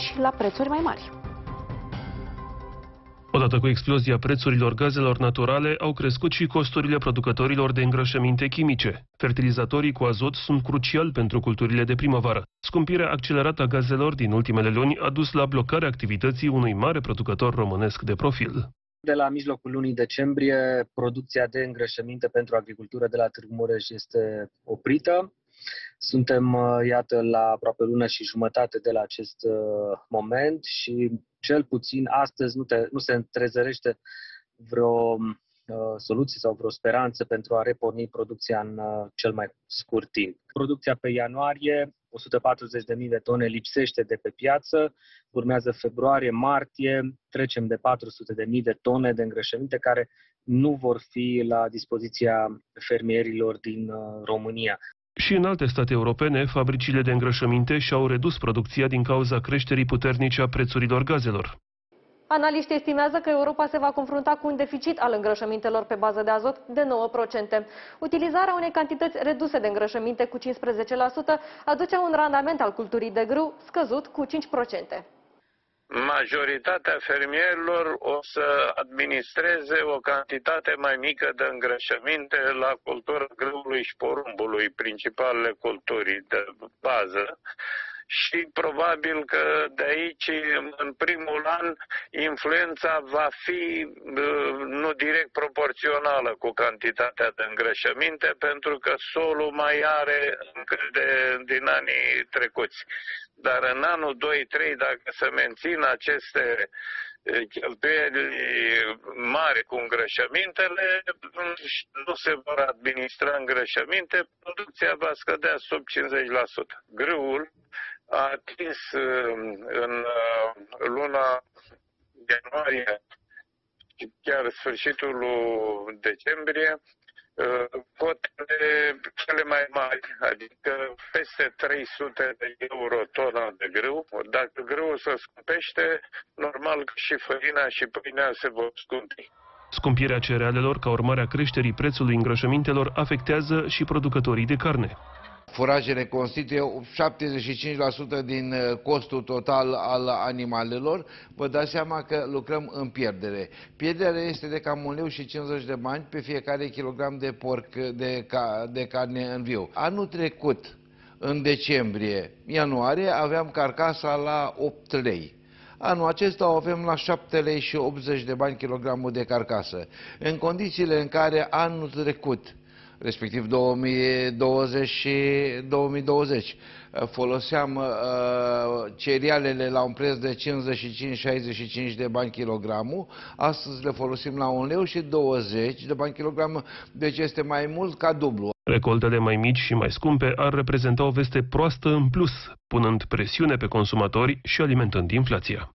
mici la prețuri mai mari. Odată cu explozia prețurilor gazelor naturale, au crescut și costurile producătorilor de îngrășăminte chimice. Fertilizatorii cu azot sunt cruciali pentru culturile de primăvară. Scumpirea accelerată a gazelor din ultimele luni a dus la blocarea activității unui mare producător românesc de profil. De la mijlocul lunii decembrie, producția de îngrășăminte pentru agricultură de la Târgu Mureș este oprită. Suntem, iată, la aproape lună și jumătate de la acest moment și cel puțin astăzi nu se întrezărește vreo soluție sau vreo speranță pentru a reporni producția în cel mai scurt timp. Producția pe ianuarie, 140.000 de tone lipsește de pe piață, urmează februarie, martie, trecem de 400.000 de tone de îngrășăminte care nu vor fi la dispoziția fermierilor din România. Și în alte state europene, fabricile de îngrășăminte și-au redus producția din cauza creșterii puternice a prețurilor gazelor. Analiștii estimează că Europa se va confrunta cu un deficit al îngrășămintelor pe bază de azot de 9%. Utilizarea unei cantități reduse de îngrășăminte cu 15% aduce un randament al culturii de grâu scăzut cu 5%. Majoritatea fermierilor o să administreze o cantitate mai mică de îngrășăminte la cultura grâului și porumbului, principalele culturi de bază. Și probabil că de aici, în primul an, influența va fi nu direct proporțională cu cantitatea de îngrășăminte, pentru că solul mai are din anii trecuți. Dar în anul 2-3, dacă se mențin aceste cheltuieli mari cu îngrășămintele, nu se vor administra îngrășăminte, producția va scădea sub 50%. Grâul a atins în luna ianuarie și chiar sfârșitul lui decembrie cotele cele mai mari, adică peste 300 de euro tona de grâu. Dacă grâul se scumpește, normal că și făina și pâinea se vor scumpi. Scumpirea cerealelor ca urmare a creșterii prețului îngrășămintelor afectează și producătorii de carne. Furajele constituie 75% din costul total al animalelor. Vă dați seama că lucrăm în pierdere. Pierderea este de cam 1,50 lei de bani pe fiecare kilogram de porc de carne în viu. Anul trecut, în decembrie, ianuarie, aveam carcasa la 8 lei. Anul acesta o avem la 7,80 lei kilogramul de carcasă. În condițiile în care anul trecut, respectiv 2020 și 2020. Foloseam cerealele la un preț de 55-65 de bani kilogramul, astăzi le folosim la 1,20 lei de bani kilogramul, deci este mai mult ca dublu. Recoltele mai mici și mai scumpe ar reprezenta o veste proastă în plus, punând presiune pe consumatori și alimentând inflația.